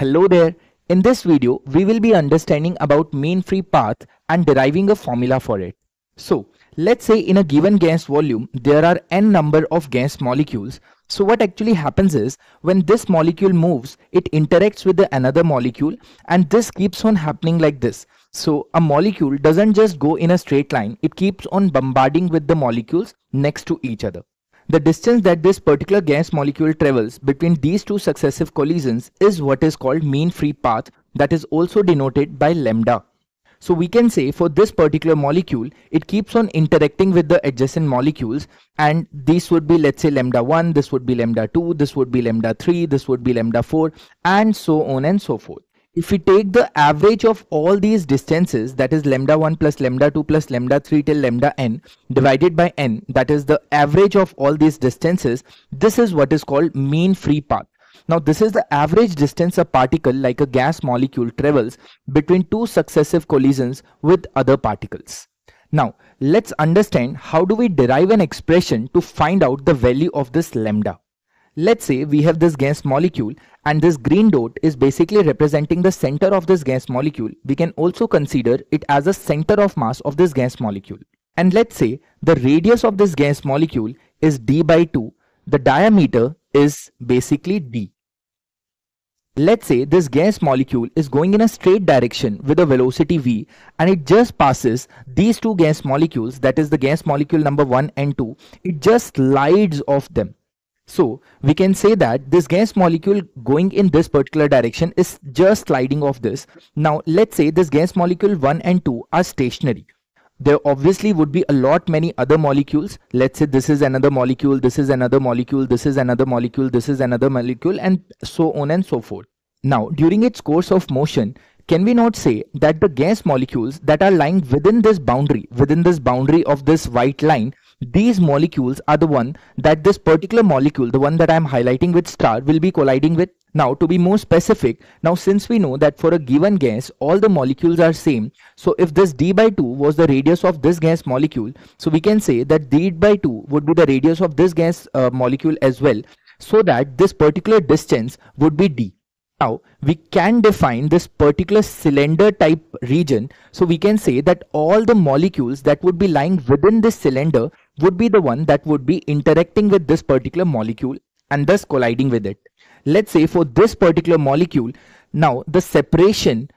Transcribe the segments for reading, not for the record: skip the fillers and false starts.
Hello there. In this video, we will be understanding about mean free path and deriving a formula for it. So let's say in a given gas volume, there are n number of gas molecules. So what actually happens is when this molecule moves, it interacts with another molecule and this keeps on happening like this. So a molecule doesn't just go in a straight line. It keeps on bombarding with the molecules next to each other. The distance that this particular gas molecule travels between these two successive collisions is what is called mean free path, that is also denoted by lambda. So we can say for this particular molecule, it keeps on interacting with the adjacent molecules, and these would be, let's say, lambda 1, this would be lambda 2, this would be lambda 3, this would be lambda 4, and so on and so forth. If we take the average of all these distances, that is lambda 1 plus lambda 2 plus lambda 3 till lambda n divided by n, that is the average of all these distances, this is what is called mean free path. Now this is the average distance a particle like a gas molecule travels between two successive collisions with other particles. Now let's understand how do we derive an expression to find out the value of this lambda. Let's say we have this gas molecule and this green dot is basically representing the center of this gas molecule. We can also consider it as a center of mass of this gas molecule. And let's say the radius of this gas molecule is d by 2. The diameter is basically d. Let's say this gas molecule is going in a straight direction with a velocity v and it just passes these two gas molecules, that is the gas molecule number 1 and 2. It just slides off them. So we can say that this gas molecule going in this particular direction is just sliding off this. Now let's say this gas molecule 1 and 2 are stationary. There obviously would be a lot many other molecules. Let's say this is another molecule, this is another molecule, this is another molecule, this is another molecule, and so on and so forth. Now during its course of motion, can we not say that the gas molecules that are lying within this boundary of this white line, these molecules are the one that this particular molecule, the one that I am highlighting with star, will be colliding with? Now to be more specific, now since we know that for a given gas all the molecules are same, so if this d by 2 was the radius of this gas molecule, so we can say that d by 2 would be the radius of this gas molecule as well, so that this particular distance would be d. Now we can define this particular cylinder type region, so we can say that all the molecules that would be lying within this cylinder would be the one that would be interacting with this particular molecule and thus colliding with it. Let's say for this particular molecule, now the separation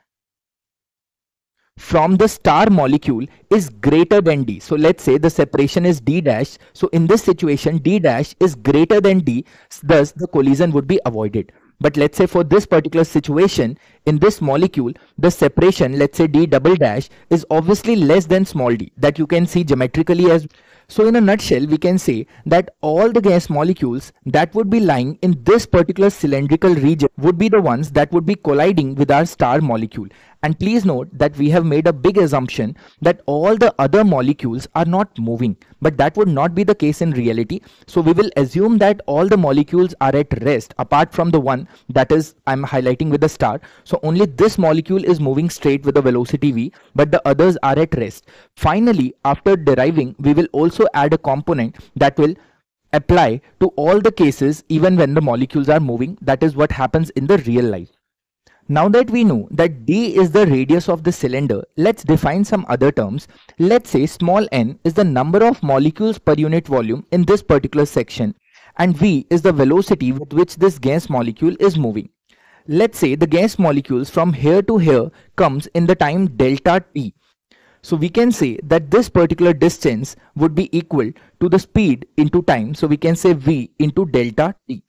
from the star molecule is greater than d. So let's say the separation is d dash. So in this situation, d dash is greater than d, thus the collision would be avoided. But let's say for this particular situation, in this molecule, the separation, let's say d double dash, is obviously less than small d, that you can see geometrically as. So in a nutshell, we can say that all the gas molecules that would be lying in this particular cylindrical region would be the ones that would be colliding with our star molecule. And please note that we have made a big assumption that all the other molecules are not moving, but that would not be the case in reality. So we will assume that all the molecules are at rest apart from the one that is I'm highlighting with a star. So only this molecule is moving straight with a velocity v, but the others are at rest. Finally, after deriving, we will also add a component that will apply to all the cases even when the molecules are moving. That is what happens in the real life. Now that we know that d is the radius of the cylinder, let's define some other terms. Let's say small n is the number of molecules per unit volume in this particular section, and v is the velocity with which this gas molecule is moving. Let's say the gas molecules from here to here comes in the time delta t. So we can say that this particular distance would be equal to the speed into time. So we can say v into delta t.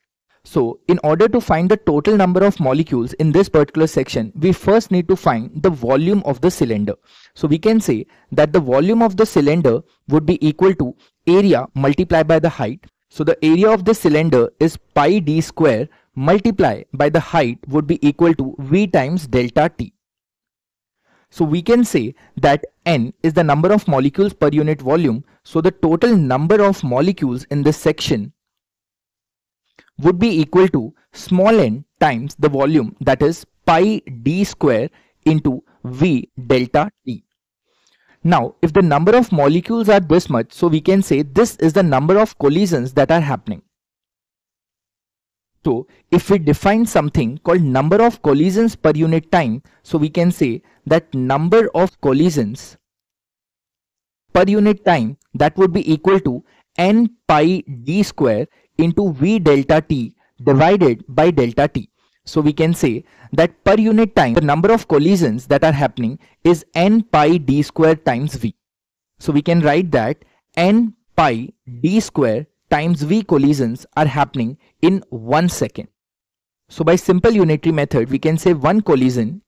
So in order to find the total number of molecules in this particular section, we first need to find the volume of the cylinder. So we can say that the volume of the cylinder would be equal to area multiplied by the height. So the area of the cylinder is pi d square multiplied by the height would be equal to v times delta t. So we can say that n is the number of molecules per unit volume. So the total number of molecules in this section would be equal to small n times the volume, that is pi d square into v delta t. Now if the number of molecules are this much, so we can say this is the number of collisions that are happening. So if we define something called number of collisions per unit time, so we can say that number of collisions per unit time, that would be equal to n pi d square into v delta t divided by delta t. So we can say that per unit time the number of collisions that are happening is n pi d square times v. So we can write that n pi d square times v collisions are happening in 1 second. So by simple unitary method we can say one collision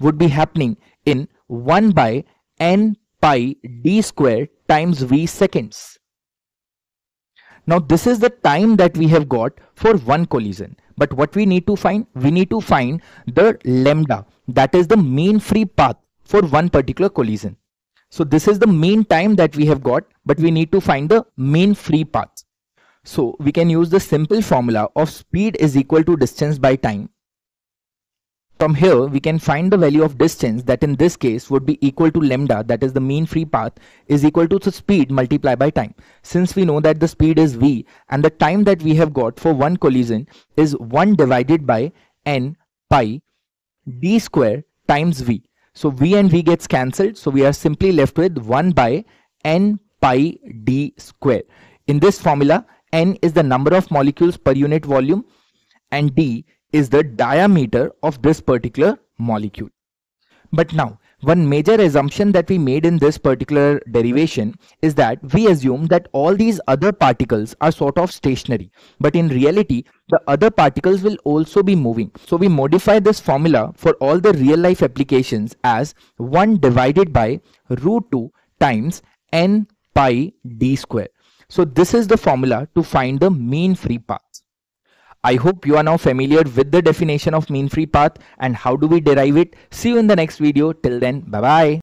would be happening in 1 by n pi d square times v seconds. Now this is the time that we have got for one collision. But what we need to find? We need to find the lambda, that is the mean free path for one particular collision. So this is the mean time that we have got, but we need to find the mean free path. So we can use the simple formula of speed is equal to distance by time. From here we can find the value of distance, that in this case would be equal to lambda, that is the mean free path, is equal to the speed multiplied by time. Since we know that the speed is v and the time that we have got for one collision is 1 divided by n pi d square times v. So v and v gets cancelled, so we are simply left with 1 by n pi d square. In this formula, n is the number of molecules per unit volume and d is the diameter of this particular molecule. But now one major assumption that we made in this particular derivation is that we assume that all these other particles are sort of stationary, but in reality the other particles will also be moving. So we modify this formula for all the real life applications as 1 divided by root 2 times n pi d square. So this is the formula to find the mean free path. I hope you are now familiar with the definition of mean free path and how do we derive it. See you in the next video. Till then, bye bye.